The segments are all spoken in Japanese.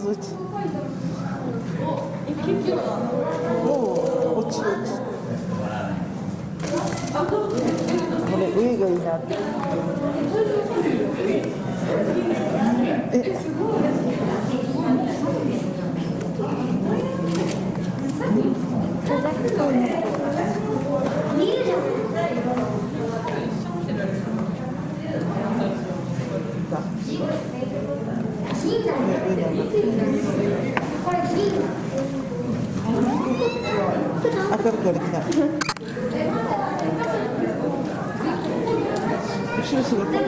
覗き。おお、落ち落ち。これ上がいいなって。赤くなりきない。後ろ姿。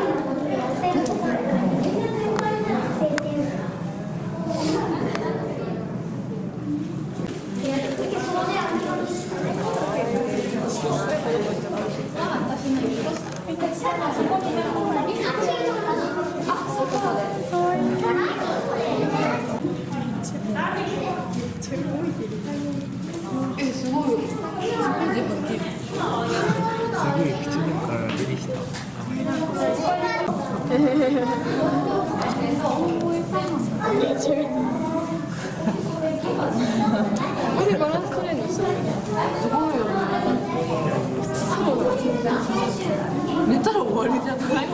寝たら終わりじゃない？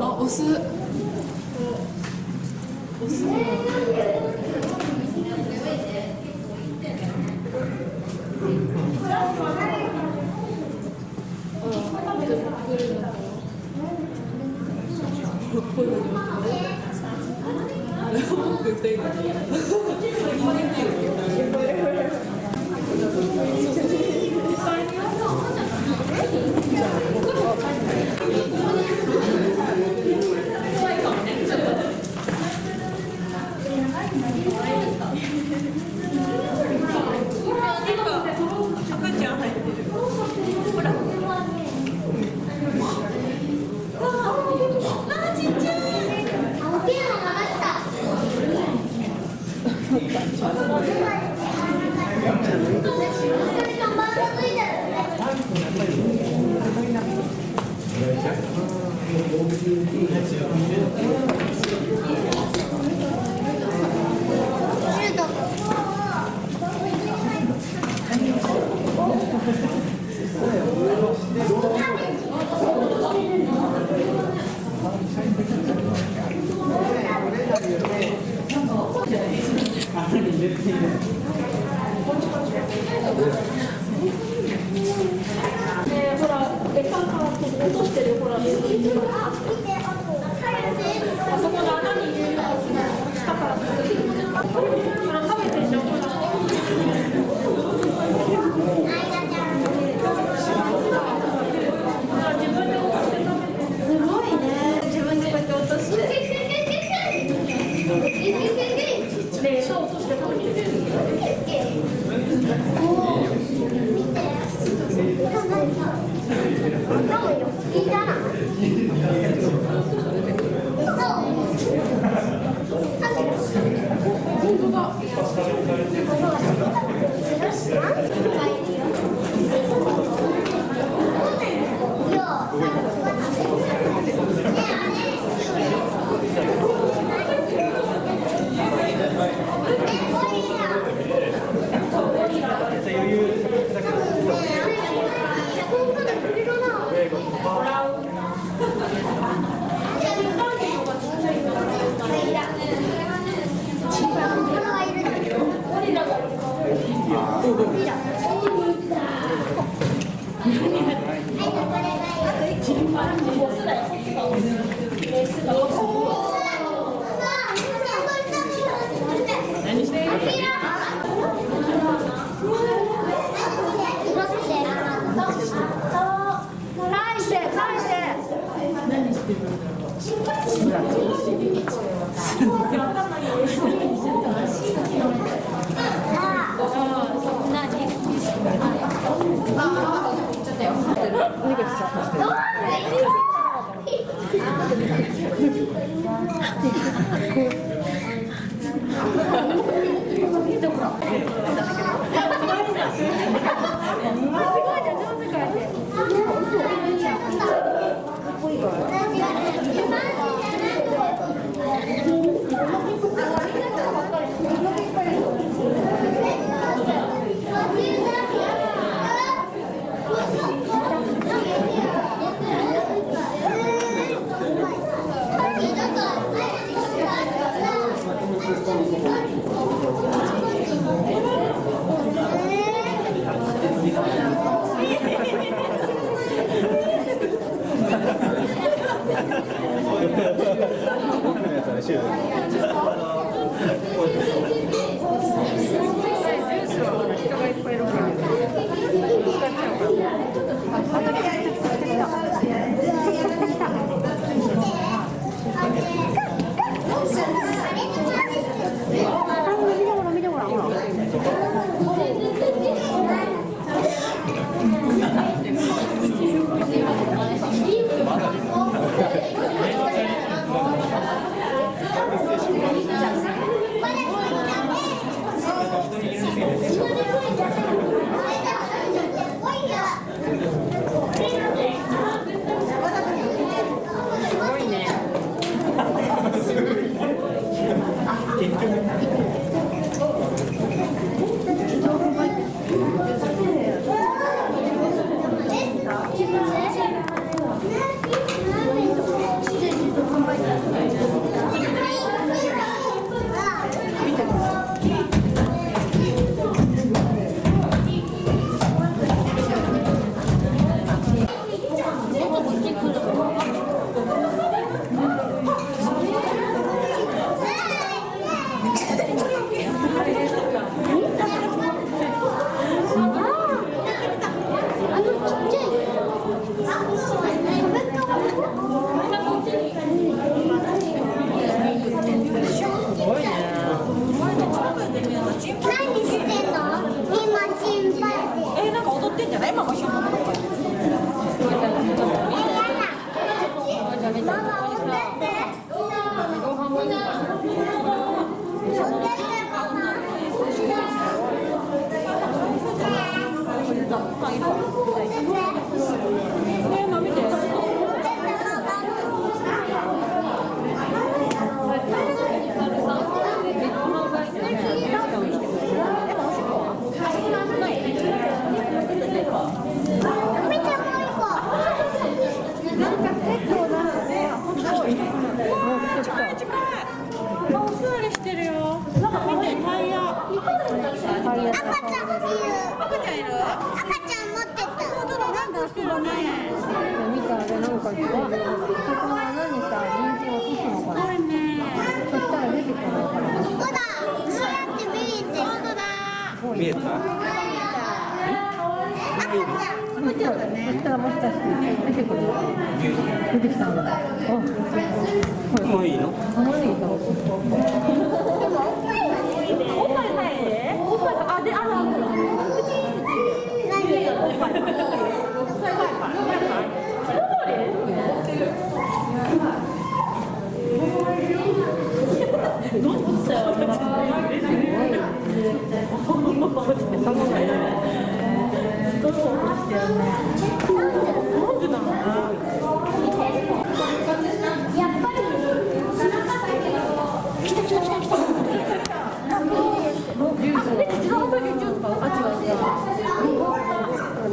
あ、押す。押す。谢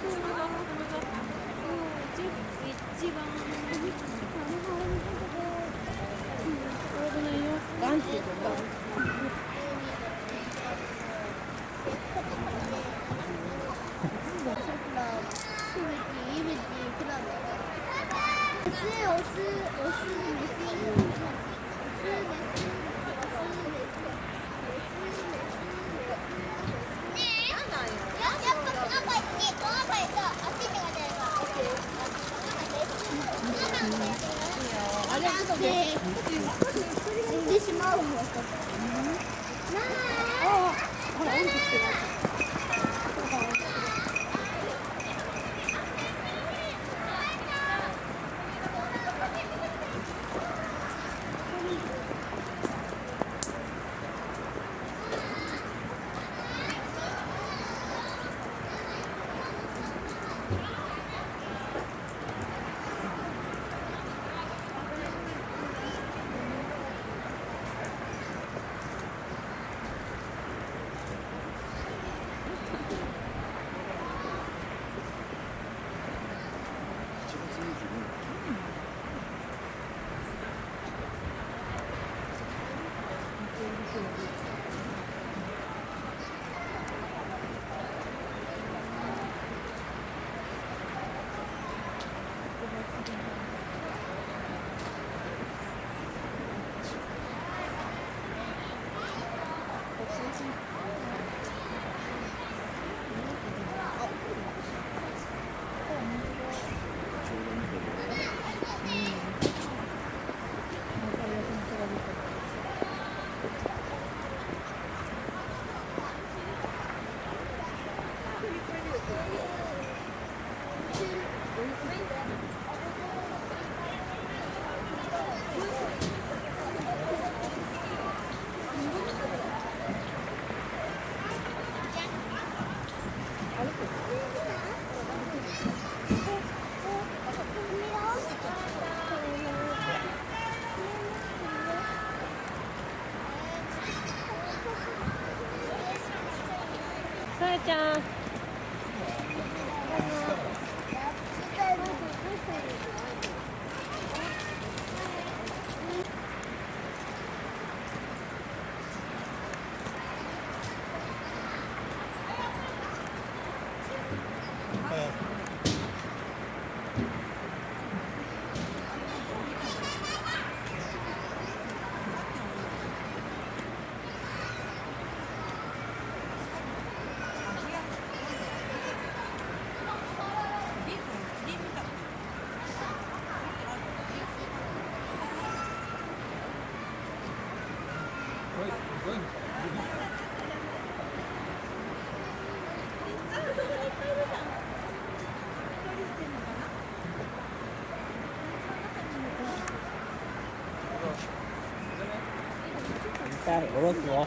下ろすよ。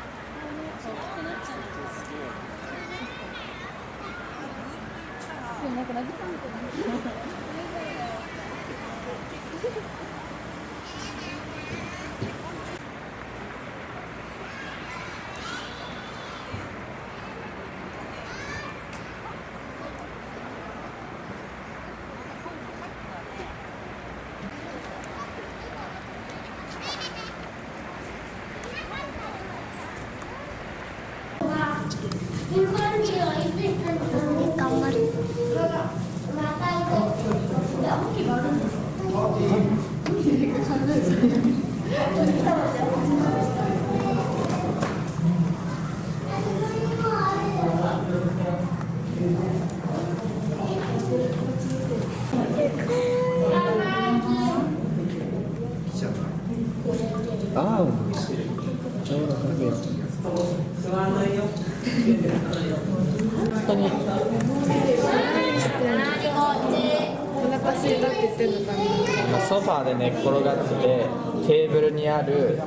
寝っ転がっててテーブルにある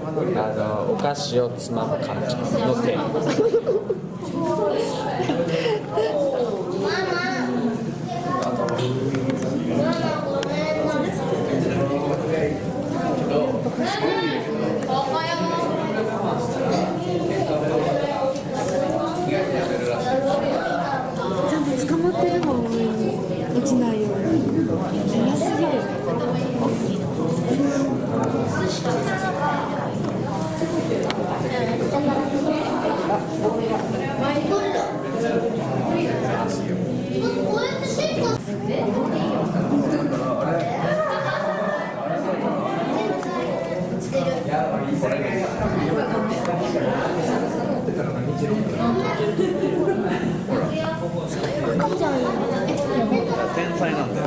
お菓子をつまむ感じの手。ちゃんと捕まってるの。落ちないように。早すぎる。こうやってシェイクをす天才なんだよ。